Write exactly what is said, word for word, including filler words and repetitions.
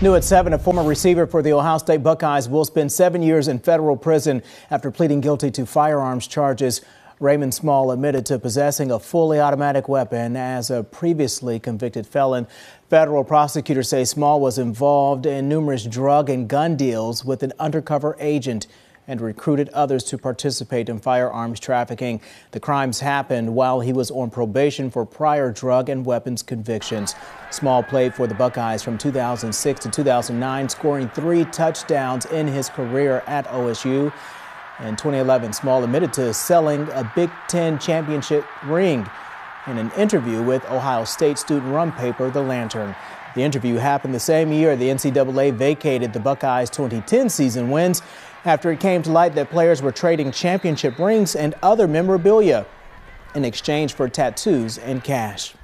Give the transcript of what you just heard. New at seven, a former receiver for the Ohio State Buckeyes will spend seven years in federal prison after pleading guilty to firearms charges. Raymond Small admitted to possessing a fully automatic weapon as a previously convicted felon. Federal prosecutors say Small was involved in numerous drug and gun deals with an undercover agent and recruited others to participate in firearms trafficking. The crimes happened while he was on probation for prior drug and weapons convictions. Small played for the Buckeyes from two thousand six to two thousand nine, scoring three touchdowns in his career at O S U. In twenty eleven, Small admitted to selling a Big Ten championship ring in an interview with Ohio State student-run paper, The Lantern. The interview happened the same year the N C double A vacated the Buckeyes' twenty ten season wins after it came to light that players were trading championship rings and other memorabilia in exchange for tattoos and cash.